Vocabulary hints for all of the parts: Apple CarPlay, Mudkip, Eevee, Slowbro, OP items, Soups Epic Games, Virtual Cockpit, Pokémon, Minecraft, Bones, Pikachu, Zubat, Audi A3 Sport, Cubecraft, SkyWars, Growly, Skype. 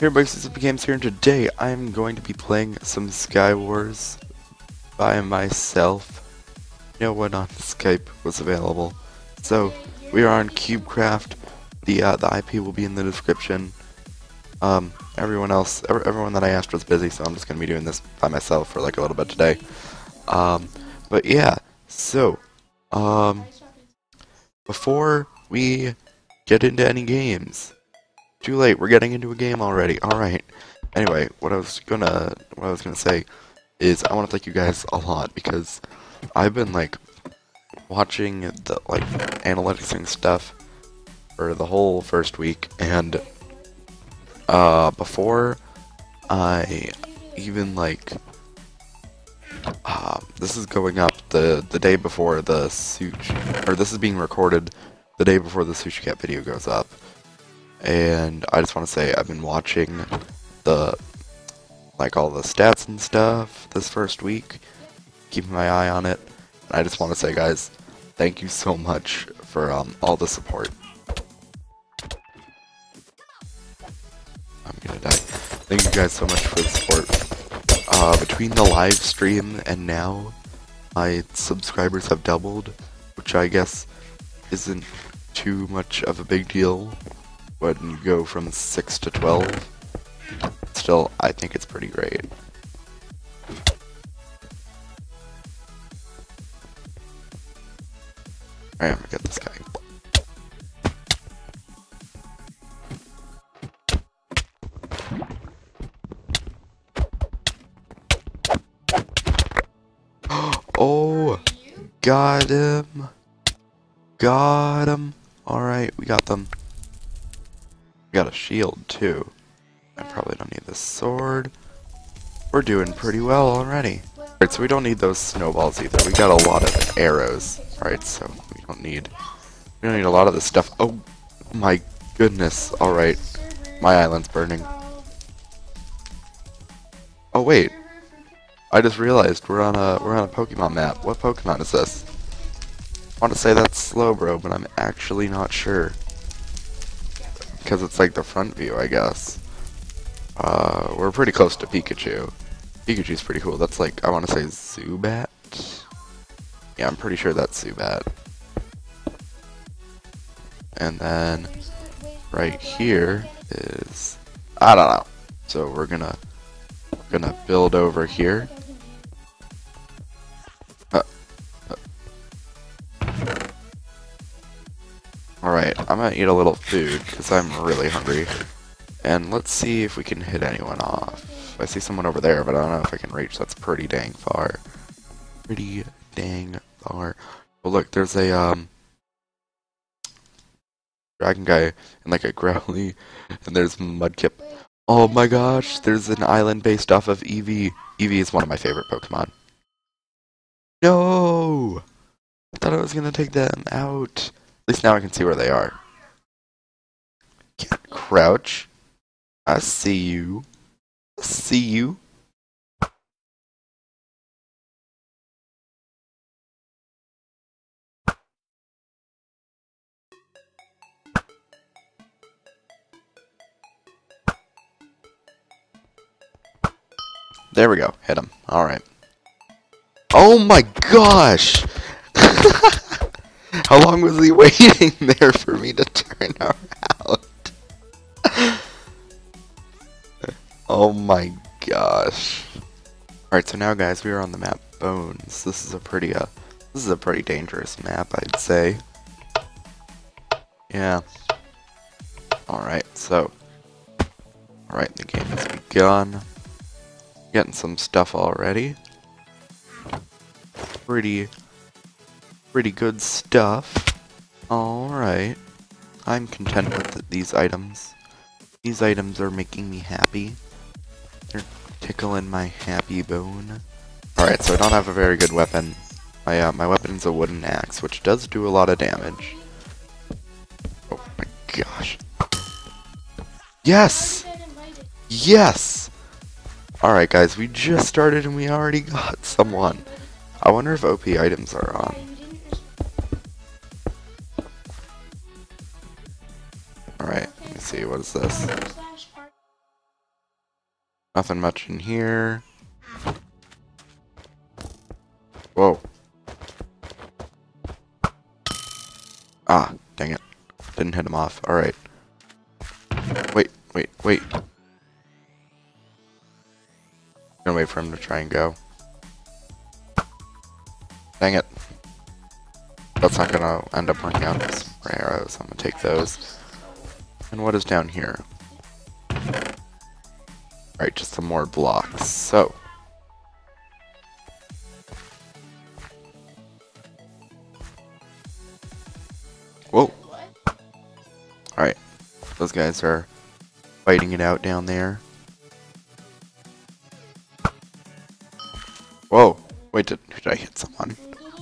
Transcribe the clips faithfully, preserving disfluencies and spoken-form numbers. Here, Soups Epic Games here, and today I'm going to be playing some SkyWars by myself. You know, when on Skype was available. So we are on Cubecraft. The uh, the I P will be in the description. Um, everyone else, everyone that I asked was busy, so I'm just gonna be doing this by myself for like a little bit today. Um, but yeah, so um, before we get into any games. Too late, we're getting into a game already. Alright. Anyway, what I was gonna what I was gonna say is I wanna thank you guys a lot because I've been like watching the like analytics and stuff for the whole first week, and uh before I even like uh, this is going up the the day before the sushi, or this is being recorded the day before the Sushi Cat video goes up. And I just want to say I've been watching the, like, all the stats and stuff this first week, keeping my eye on it, and I just want to say, guys, thank you so much for um, all the support. I'm gonna die. Thank you guys so much for the support. Uh, between the live stream and now, my subscribers have doubled, which I guess isn't too much of a big deal. When you go from six to twelve, still, I think it's pretty great. Alright, I'm gonna get this guy. Oh, got him. Got him. Alright, we got them. Got a shield too. I probably don't need this sword. We're doing pretty well already. Alright, so we don't need those snowballs either. We got a lot of arrows. Alright, so we don't need we don't need a lot of this stuff. Oh my goodness. Alright. My island's burning. Oh wait. I just realized we're on a we're on a Pokemon map. What Pokemon is this? I want to say that's Slowbro, but I'm actually not sure. Because it's like the front view, I guess. Uh, we're pretty close to Pikachu. Pikachu's pretty cool. That's like, I want to say Zubat? Yeah, I'm pretty sure that's Zubat. And then, right here is... I don't know. So we're gonna, gonna build over here. Uh, uh. Alright, I'm gonna eat a little food, because I'm really hungry. And let's see if we can hit anyone off. I see someone over there, but I don't know if I can reach. That's pretty dang far. Pretty dang far. Well, look, there's a, um... dragon guy, and like a Growly, and there's Mudkip. Oh my gosh, there's an island based off of Eevee. Eevee is one of my favorite Pokemon. No! I thought I was gonna take them out. At least now I can see where they are. Can't crouch. I see you. I see you. There we go. Hit him. Alright. Oh my gosh! How long was he waiting there for me to turn around? Oh my gosh. Alright, so now guys, we are on the map Bones. This is a pretty uh this is a pretty dangerous map, I'd say. Yeah. Alright, so Alright, the game has begun. Getting some stuff already. Pretty Pretty good stuff. Alright. I'm content with th these items. These items are making me happy. They're tickling my happy bone. Alright, so I don't have a very good weapon. My, uh, my weapon's a wooden axe, which does do a lot of damage. Oh my gosh. Yes! Yes! Alright guys, we just started and we already got someone. I wonder if O P items are on. Alright, let me see, what is this? Nothing much in here. Whoa. Ah, dang it. Didn't hit him off. Alright. Wait, wait, wait. I'm gonna wait for him to try and go. Dang it. That's not gonna end up working out. Some more arrows. I'm gonna take those. And what is down here? Alright, just some more blocks. So. Whoa. Alright. Those guys are fighting it out down there. Whoa. Wait, did, did I hit someone?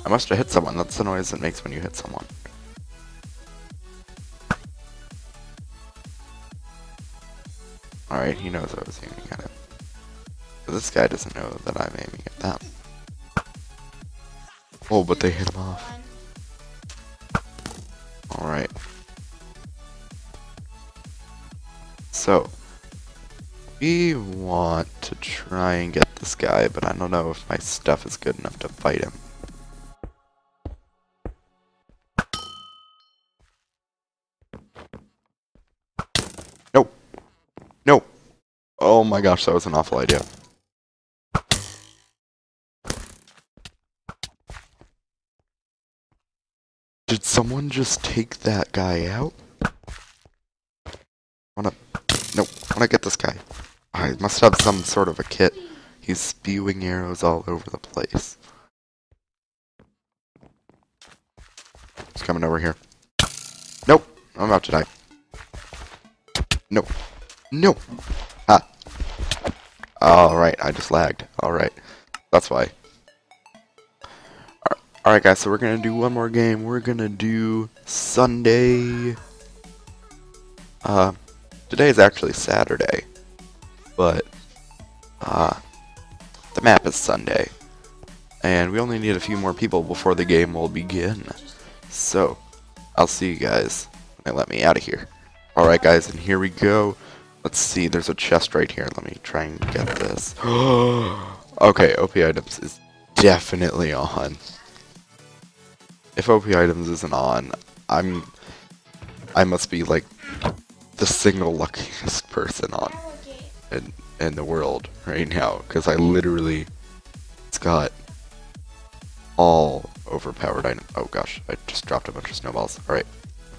I must have hit someone. That's the noise it makes when you hit someone. Alright, he knows I was aiming at him. But this guy doesn't know that I'm aiming at them. Oh, but they hit him off. Alright. So, we want to try and get this guy, but I don't know if my stuff is good enough to fight him. No. No. Oh my gosh, that was an awful idea. Did someone just take that guy out? Wanna... Nope, wanna get this guy. I must have some sort of a kit. He's spewing arrows all over the place. He's coming over here. Nope, I'm about to die. No. No! Ah! Alright, I just lagged. Alright, that's why. Alright guys, so we're gonna do one more game. We're gonna do Sunday. Uh, today is actually Saturday, but uh, the map is Sunday. And we only need a few more people before the game will begin. So, I'll see you guys when they let me out of here. Alright guys, and here we go. Let's see, there's a chest right here. Let me try and get this. Okay, O P items is definitely on. If O P items isn't on, I'm I must be like the single luckiest person on in in the world right now, because I literally it's got all overpowered items. Oh gosh, I just dropped a bunch of snowballs. Alright.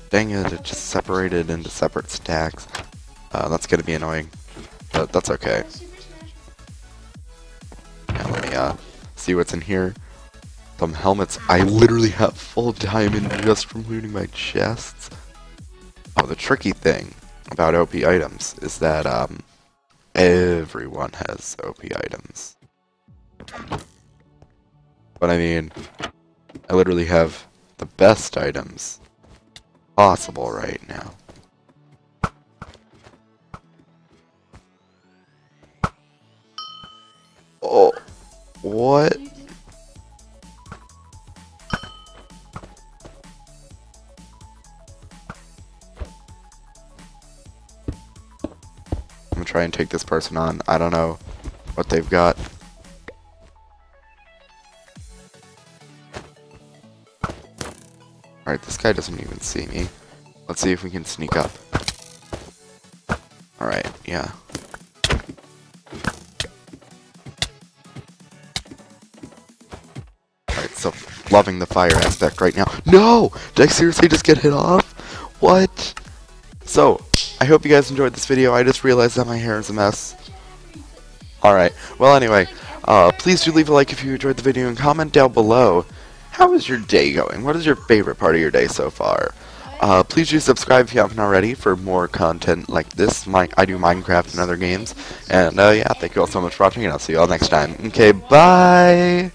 Dang it, it just separated into separate stacks. Uh, that's gonna be annoying. But that's okay. Now let me uh see what's in here. Some helmets. I literally have full diamond just from looting my chests. Oh, the tricky thing about O P items is that um, everyone has O P items. But I mean, I literally have the best items possible right now. Oh, what? Try and take this person on. I don't know what they've got. Alright, this guy doesn't even see me. Let's see if we can sneak up. Alright, yeah. Alright, so loving the fire aspect right now. No! Did I seriously just get hit off? What? So, I hope you guys enjoyed this video. I just realized that my hair is a mess. Alright, well anyway, uh, please do leave a like if you enjoyed the video and comment down below. How is your day going? What is your favorite part of your day so far? Uh, please do subscribe if you haven't already for more content like this. My, I do Minecraft and other games. And uh, yeah, thank you all so much for watching, and I'll see you all next time. Okay, bye!